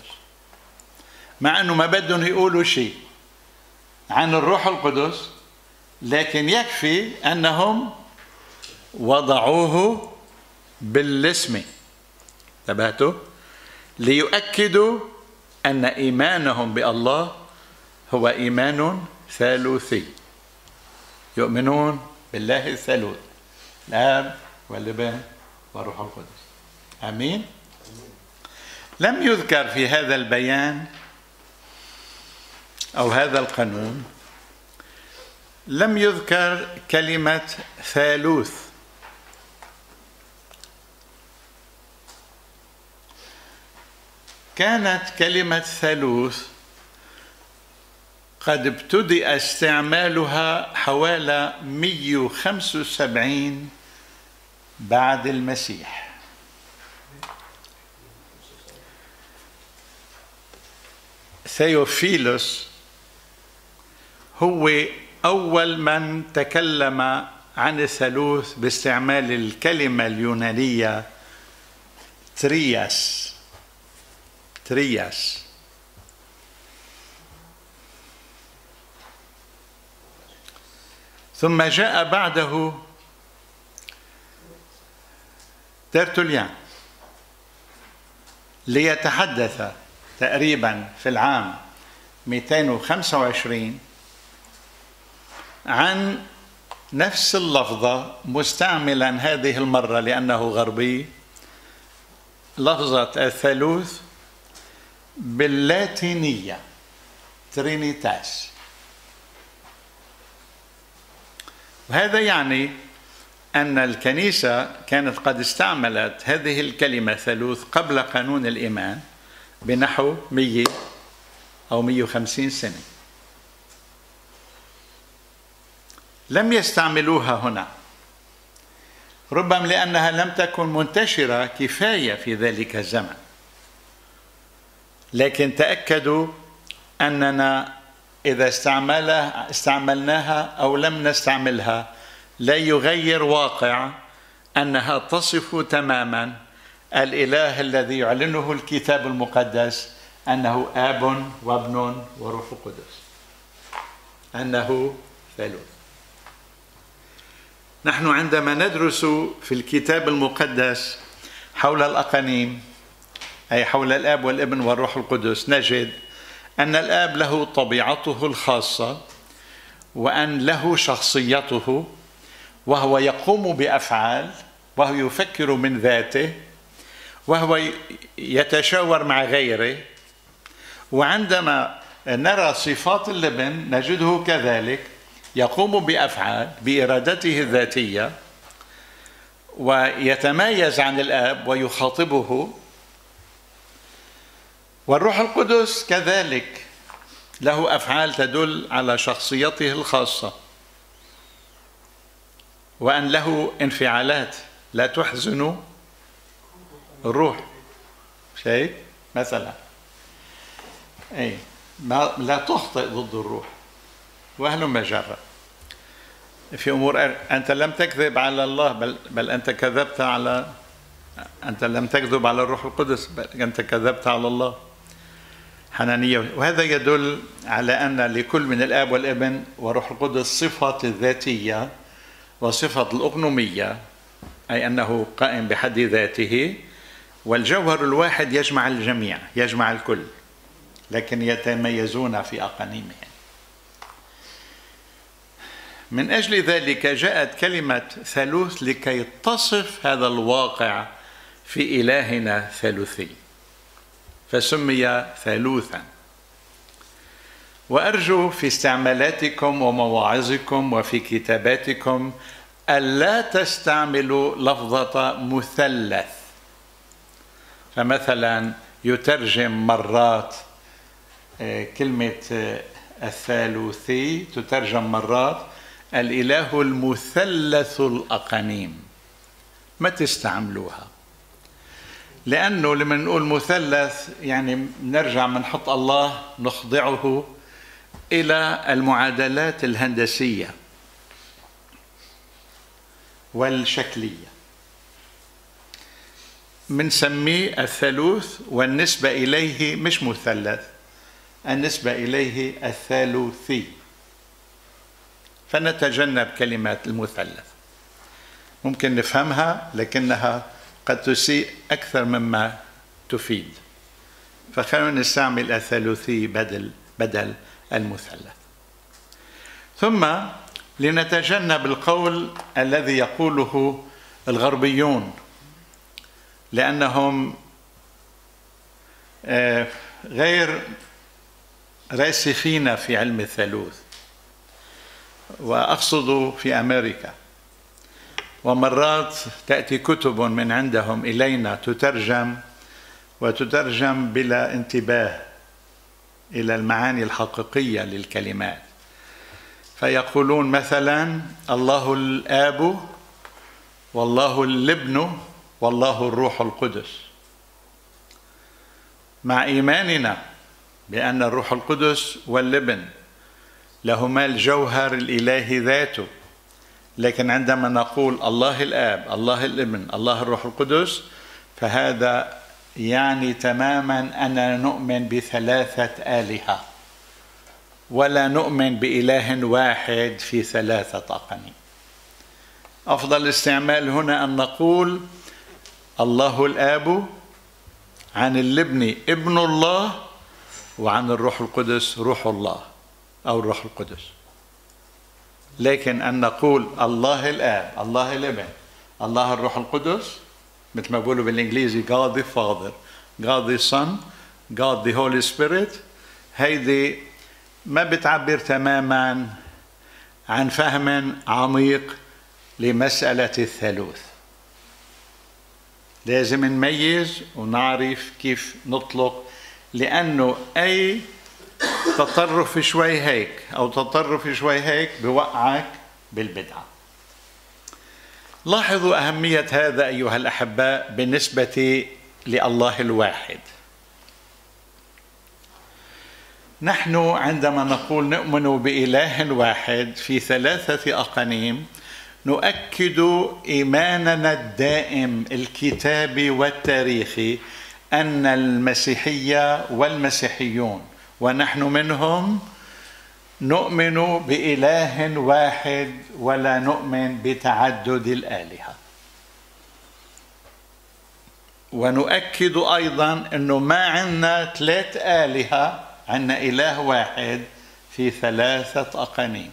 مع أنه ما بدهم يقولوا شيء عن الروح القدس، لكن يكفي أنهم وضعوه بالاسم. انتبهتوا؟ ليؤكدوا أن إيمانهم بالله هو إيمان ثالوثي. يؤمنون بالله الثالوث، الآب والابن والروح القدس، آمين. لم يذكر في هذا البيان أو هذا القانون، لم يذكر كلمة ثالوث، كانت كلمة ثالوث قد ابتدأ استعمالها حوالي 175 بعد المسيح. ثيوفيلوس هو أول من تكلم عن الثالوث باستعمال الكلمة اليونانية ترياس. ترياس ثم جاء بعده تيرتوليان ليتحدث تقريبا في العام 225 عن نفس اللفظة مستعملا هذه المرة لأنه غربي، لفظة الثالوث باللاتينية ترينيتاس. وهذا يعني أن الكنيسة كانت قد استعملت هذه الكلمة ثالوث قبل قانون الإيمان بنحو 100 أو 150 سنة. لم يستعملوها هنا ربما لأنها لم تكن منتشرة كفاية في ذلك الزمن، لكن تأكدوا أننا إذا استعملناها أو لم نستعملها لا يغير واقع أنها تصف تماما الإله الذي يعلنه الكتاب المقدس أنه آب وابن وروح قدس، أنه ثالوث. نحن عندما ندرس في الكتاب المقدس حول الأقانيم أي حول الآب والابن والروح القدس نجد أن الآب له طبيعته الخاصة وأن له شخصيته، وهو يقوم بأفعال، وهو يفكر من ذاته، وهو يتشاور مع غيره. وعندما نرى صفات الابن نجده كذلك يقوم بأفعال بإرادته الذاتية ويتميز عن الآب ويخاطبه. والروح القدس كذلك له أفعال تدل على شخصيته الخاصة وأن له انفعالات. لا تحزنوا الروح شيء مثلا، أي لا تخطئ ضد الروح وأهل مجرة في أمور. أنت لم تكذب على الله بل أنت كذبت على، أنت لم تكذب على الروح القدس بل أنت كذبت على الله. حنانية. وهذا يدل على أن لكل من الآب والابن وروح القدس صفة الذاتية وصفة الأغنومية، أي أنه قائم بحد ذاته، والجوهر الواحد يجمع الجميع، يجمع الكل، لكن يتميزون في أقانيمهم. من أجل ذلك جاءت كلمة ثالوث لكي تصف هذا الواقع في إلهنا ثالوثي، فسمي ثالوثا. وأرجو في استعمالاتكم ومواعظكم وفي كتاباتكم ألا تستعملوا لفظة مثلث، فمثلا يترجم مرات كلمة الثالوثي تترجم مرات الإله المثلث الأقانيم. ما تستعملوها لأنه لما نقول مثلث يعني نرجع منحط الله، نخضعه إلى المعادلات الهندسية والشكلية. منسميه الثالوث والنسبة إليه مش مثلث، النسبة إليه الثالوثي، فنتجنب كلمات المثلث. ممكن نفهمها لكنها قد تسيء أكثر مما تفيد، فخلونا نستعمل الثالوثي بدل المثلث. ثم لنتجنب القول الذي يقوله الغربيون لأنهم غير راسخين في علم الثالوث، وأقصد في أمريكا. ومرات تأتي كتب من عندهم إلينا تترجم، وتترجم بلا انتباه إلى المعاني الحقيقية للكلمات، فيقولون مثلا الله الآب والله الابن والله الروح القدس، مع إيماننا بأن الروح القدس والابن لهما الجوهر الإلهي ذاته، لكن عندما نقول الله الآب، الله الابن، الله الروح القدس، فهذا يعني تماما أننا نؤمن بثلاثة آلهة، ولا نؤمن بإله واحد في ثلاثة أقانيم. أفضل استعمال هنا أن نقول الله الآب عن الابن ابن الله، وعن الروح القدس روح الله أو الروح القدس. لكن أن نقول الله الآب، الله الابن، الله الروح القدس، مثل ما بقولوا بالإنجليزي God the Father, God the Son, God the Holy Spirit، هيدي ما بتعبر تماما عن فهم عميق لمسألة الثالوث. لازم نميز ونعرف كيف نطلق، لأنه أي تطرف شوي هيك أو تطرف شوي هيك بوقعك بالبدعة. لاحظوا أهمية هذا أيها الأحباء بالنسبة لله الواحد. نحن عندما نقول نؤمن بإله واحد في ثلاثة أقانيم، نؤكد إيماننا الدائم الكتابي والتاريخي أن المسيحية والمسيحيون ونحن منهم نؤمن بإله واحد، ولا نؤمن بتعدد الآلهة. ونؤكد أيضا أنه ما عندنا ثلاث آلهة، عندنا إله واحد في ثلاثة أقانيم.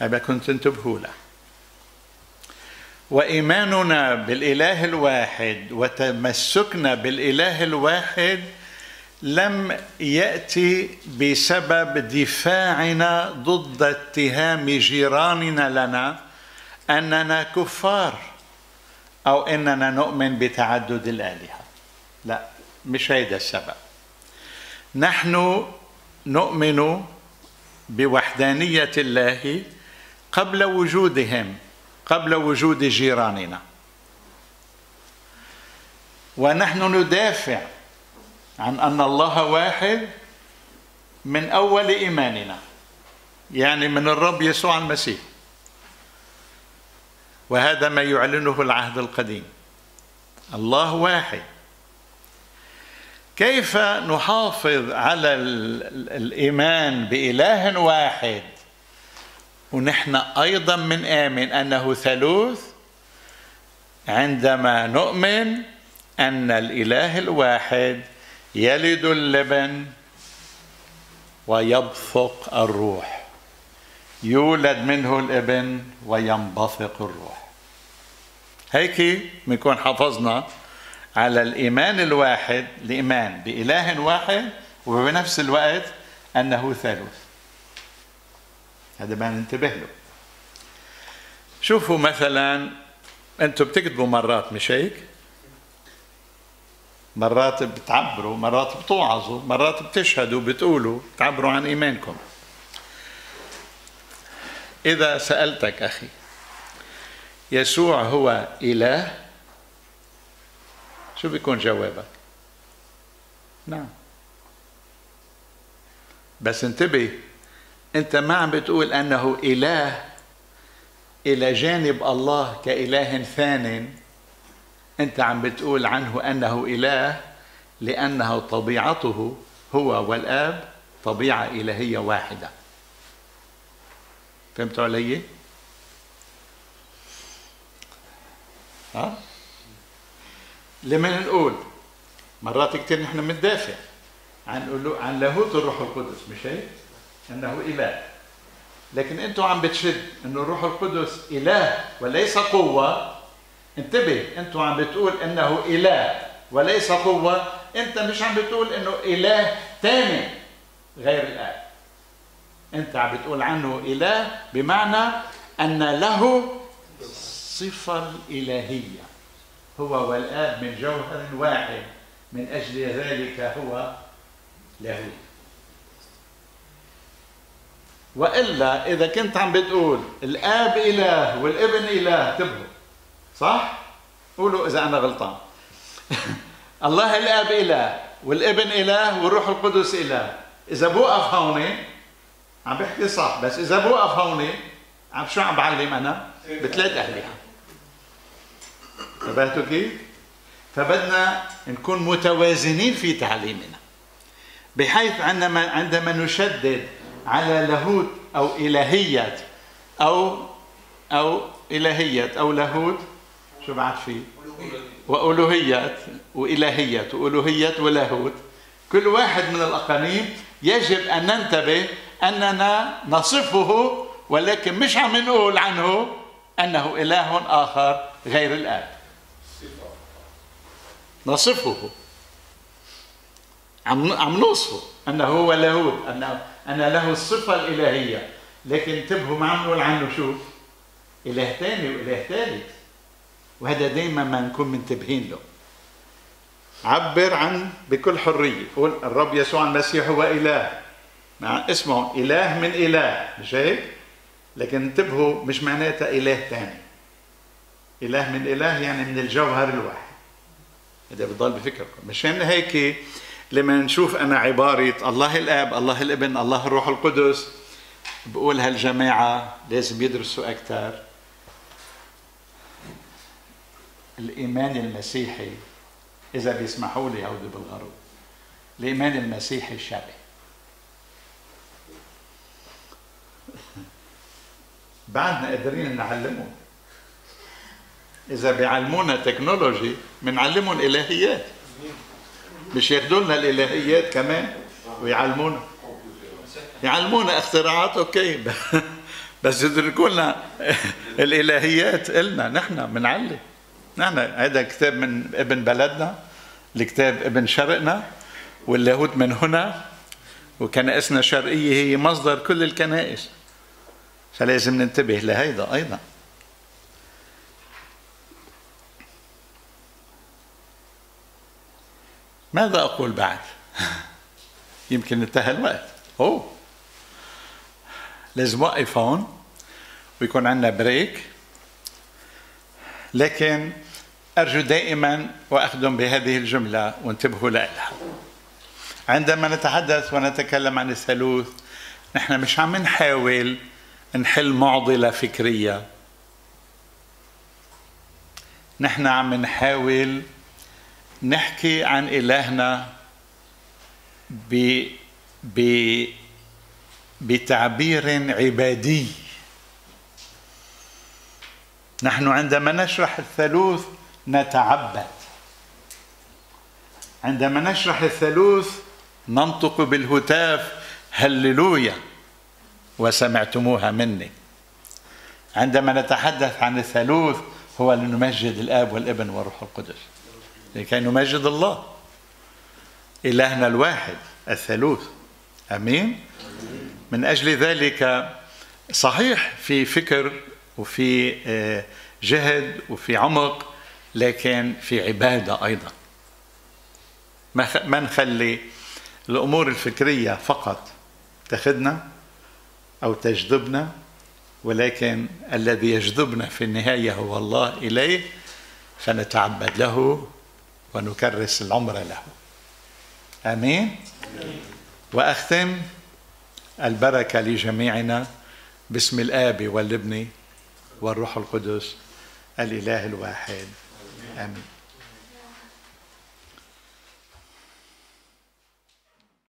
أبا كنت انتبهوا له. وإيماننا بالإله الواحد وتمسكنا بالإله الواحد لم يأتي بسبب دفاعنا ضد اتهام جيراننا لنا أننا كفار أو أننا نؤمن بتعدد الآلهة. لا، مش هيدا السبب. نحن نؤمن بوحدانية الله قبل وجودهم، قبل وجود جيراننا، ونحن ندافع عن أن الله واحد من أول إيماننا، يعني من الرب يسوع المسيح، وهذا ما يعلنه العهد القديم، الله واحد. كيف نحافظ على الإيمان بإله واحد ونحن أيضا من آمن أنه ثالوث؟ عندما نؤمن أن الإله الواحد يلد اللبن ويبثق الروح، يولد منه الابن وينبثق الروح. هيك بنكون حافظنا على الإيمان الواحد، الإيمان بإله واحد وبنفس الوقت أنه ثالوث. هذا ما ننتبه له. شوفوا مثلا، أنتم بتكتبوا مرات مش هيك؟ مرات بتعبروا، مرات بتوعظوا، مرات بتشهدوا، بتقولوا، بتعبروا عن إيمانكم. إذا سألتك أخي يسوع هو إله، شو بيكون جوابك؟ نعم. بس انتبه، أنت ما عم بتقول أنه إله إلى جانب الله كإله ثان، أنت عم بتقول عنه أنه إله لأنه طبيعته هو والآب طبيعة إلهية واحدة. فهمت علي؟ ها؟ لما نقول مرات كتير نحن مندافع عن لاهوت الروح القدس، مش هيك؟ أنه إله. لكن أنتم عم بتشد أنه الروح القدس إله وليس قوة. انتبه، أنتم عم بتقول أنه إله وليس قوة، أنت مش عم بتقول أنه إله ثاني غير الآب. أنت عم بتقول عنه إله بمعنى أن له الصفة الإلهية، هو والآب من جوهر واحد، من أجل ذلك هو له. وإلا إذا كنت عم بتقول الآب إله والابن إله، تبهوا صح؟ قولوا إذا أنا غلطان. الله الآب إله والابن إله والروح القدس إله. إذا بوقف هون عم بحكي صح، بس إذا بوقف هون عم شو عم بعلم انا؟ بثلاث اهلها. انتبهتوا كيف؟ فبدنا نكون متوازنين في تعليمنا، بحيث عندما نشدد على لاهوت او الهية او لاهوت، شو بعد في؟ وألوهيات وإلهية وألوهية ولاهوت، كل واحد من الأقانيم يجب أن ننتبه أننا نصفه، ولكن مش عم نقول عنه أنه إله آخر غير الآب. نصفه، عم نوصفه أنه هو لاهوت، أن له الصفة الإلهية، لكن انتبهوا ما عم نقول عنه شو؟ إله ثاني وإله ثالث. وهذا دائما ما نكون منتبهين له. عبر عن بكل حريه، قول الرب يسوع المسيح هو اله، مع اسمه اله من اله، مش هيك؟ لكن انتبهوا مش معناتها اله ثاني. اله من اله يعني من الجوهر الواحد. هذا بضل بفكركم، مشان هيك لما نشوف انا عباره الله الاب، الله الابن، الله الروح القدس، بقول هالجماعه لازم يدرسوا اكثر الإيمان المسيحي، إذا بيسمحوا لي أعود بالغرب. الإيمان المسيحي الشعبي بعدنا قادرين نعلمهم. إذا بيعلمونا تكنولوجي بنعلمهم إلهيات، مش ياخذوا لنا الإلهيات كمان ويعلمونا، يعلمونا اختراعات أوكي بس يدركوا لنا الإلهيات إلنا نحن بنعلم. نحن هذا كتاب من ابن بلدنا، الكتاب ابن شرقنا، واللاهوت من هنا، وكنائسنا الشرقية هي مصدر كل الكنائس، فلازم ننتبه لهيدا أيضا. ماذا أقول بعد؟ يمكن انتهى الوقت. لازم أوقف هون ويكون عندنا بريك، لكن أرجو دائما وأخدم بهذه الجملة وانتبهوا لها. عندما نتحدث ونتكلم عن الثالوث، نحن مش عم نحاول نحل معضلة فكرية، نحن عم نحاول نحكي عن إلهنا بتعبير عبادي. نحن عندما نشرح الثالوث نتعبد، عندما نشرح الثالوث ننطق بالهتاف هللويا وسمعتموها مني. عندما نتحدث عن الثالوث هو لنمجد الآب والابن والروح القدس، لكي نمجد الله إلهنا الواحد الثالوث. أمين. من أجل ذلك صحيح في فكر وفي جهد وفي عمق، لكن في عبادة أيضا. ما نخلي الأمور الفكرية فقط تاخذنا أو تجذبنا، ولكن الذي يجذبنا في النهاية هو الله إليه، فنتعبد له ونكرس العمر له. أمين. وأختم البركة لجميعنا باسم الآب والابن والروح القدس الإله الواحد. آمين.